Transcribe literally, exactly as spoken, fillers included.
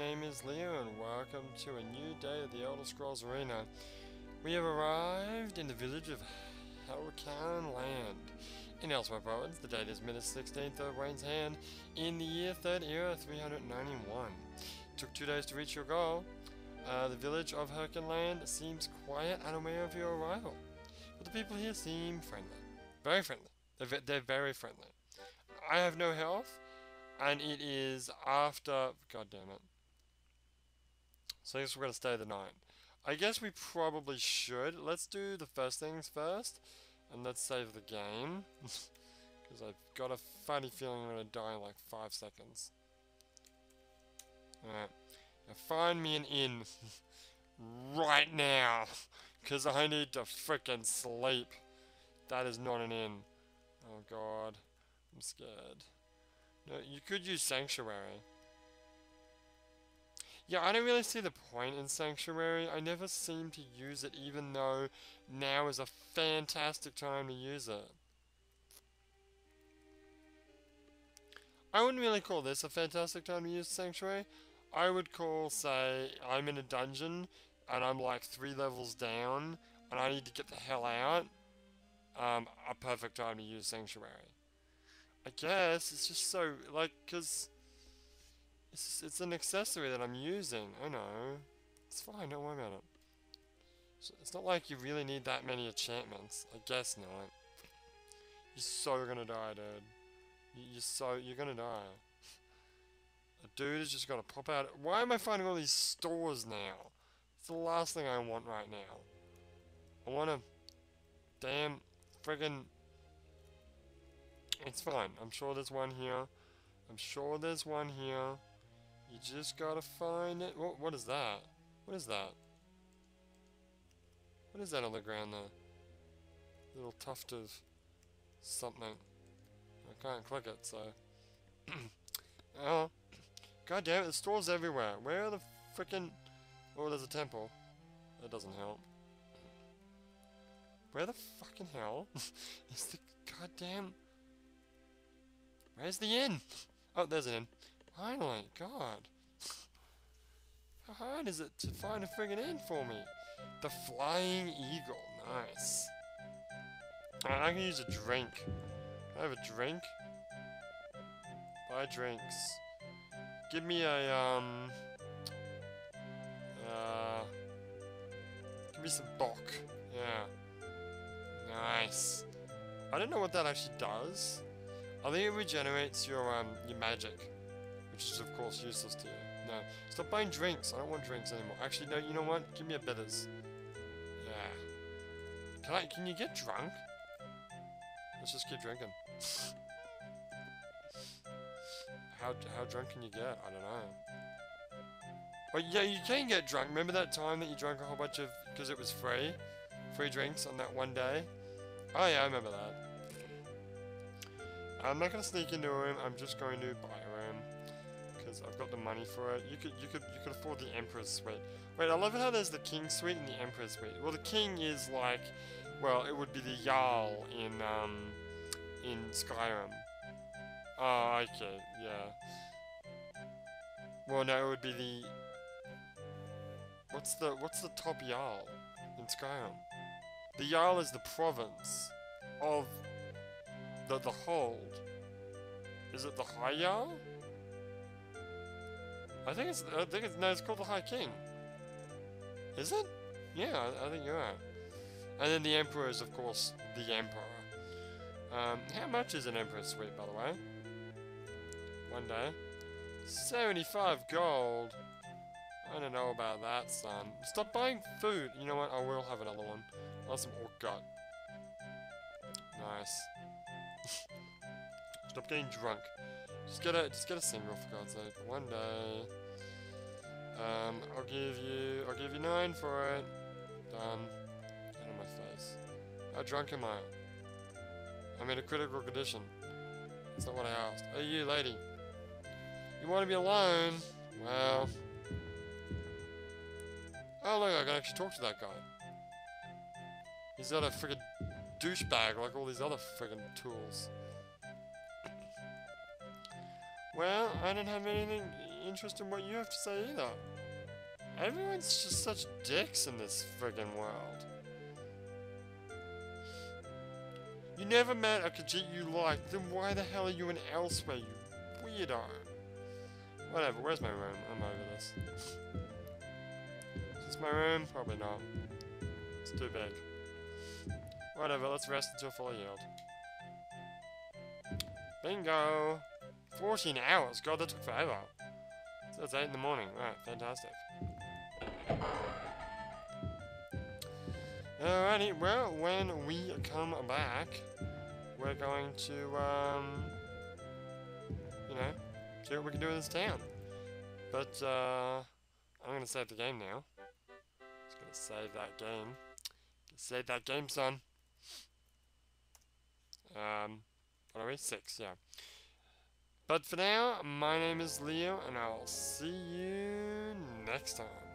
name is Leo and welcome to a new day at the Elder Scrolls Arena. We have arrived in the village of Helcan Land in Elsweyr Province. The date is Midas sixteenth of Wayne's Hand in the year third era three hundred ninety-one. It took two days to reach your goal. Uh, the village of Helcan Land seems quiet and aware of your arrival, but the people here seem friendly. Very friendly. They're, they're very friendly. I have no health, and it is after... God damn it. So I guess we're going to stay the night. I guess we probably should. Let's do the first things first, and let's save the game. Because I've got a funny feeling I'm going to die in like five seconds. Alright. Now find me an inn. Right now. Because I need to frickin' sleep. That is not an inn. Oh god. I'm scared. No, you could use Sanctuary. Yeah, I don't really see the point in Sanctuary. I never seem to use it, even though now is a fantastic time to use it. I wouldn't really call this a fantastic time to use Sanctuary. I would call, say, I'm in a dungeon, and I'm like three levels down, and I need to get the hell out. Um, a perfect time to use Sanctuary. I guess, it's just so, like, because it's, just, it's an accessory that I'm using, I know. It's fine, don't worry about it. So it's not like you really need that many enchantments, I guess not. You're so gonna die, dude. You're so, you're gonna die. A dude is just gonna pop out. Why am I finding all these stores now? It's the last thing I want right now. I want a damn friggin'... It's fine. I'm sure there's one here. I'm sure there's one here. You just gotta find it. What, what is that? What is that? What is that on the ground there? A little tuft of something. I can't click it, so... Oh. God damn it, there's stores everywhere. Where are the frickin'... Oh, there's a temple. That doesn't help. Where the fucking hell is the goddamn... Where's the inn? Oh, there's an inn. Finally, God. How hard is it to find a friggin' inn for me? The Flying Eagle. Nice. Right, I can use a drink. Can I have a drink? Buy drinks. Give me a, um... Uh... Give me some bock. Yeah. Nice. I don't know what that actually does. I think it regenerates your um your magic, which is of course useless to you. No, stop buying drinks. I don't want drinks anymore. Actually, no. You know what? Give me a bitters. Yeah. Can I? Can you get drunk? Let's just keep drinking. How how drunk can you get? I don't know. But yeah, you can get drunk. Remember that time that you drank a whole bunch of because it was free, free drinks on that one day? Oh yeah, I remember that. I'm not gonna sneak into a room. I'm just going to buy a room because I've got the money for it. You could, you could, you could afford the Empress Suite. Wait, I love how there's the King Suite and the Empress Suite. Well, the King is like, well, it would be the Jarl in um, in Skyrim. Oh, okay, yeah. Well, no, it would be the. What's the what's the top Jarl in Skyrim? The Jarl is the province of. The, the hold. Is it the High Jarl? I think it's, I think it's, no, it's called the High King. Is it? Yeah, I, I think you're right. And then the Emperor is, of course, the Emperor. Um, how much is an Empress Suite, by the way? One day. seventy-five gold. I don't know about that, son. Stop buying food. You know what? I will have another one. I'll have some orc gut. Nice. Stop getting drunk. Just get a just get a single for God's sake. One day. Um, I'll give you I'll give you nine for it. Done. Get on my face. How drunk am I? I'm in a critical condition. That's not what I asked. Hey you lady. You wanna be alone? Well. Oh look, I can actually talk to that guy. He's not a friggin' douchebag like all these other friggin' tools. Well, I don't have anything. interest in what you have to say either. Everyone's just such dicks in this friggin' world. You never met a Khajiit you like, then why the hell are you in Elsweyr, you weirdo? Whatever, where's my room? I'm over this. Is this my room? Probably not. It's too big. Whatever, let's rest until full yield. Bingo! fourteen hours? God, that took forever. So it's eight in the morning. Right, fantastic. Alrighty, well, when we come back, we're going to, um, you know, see what we can do in this town. But, uh, I'm gonna save the game now. Just gonna save that game. Save that game, son. Um, what are we? Six, yeah. But for now, my name is Leo, and I'll see you next time.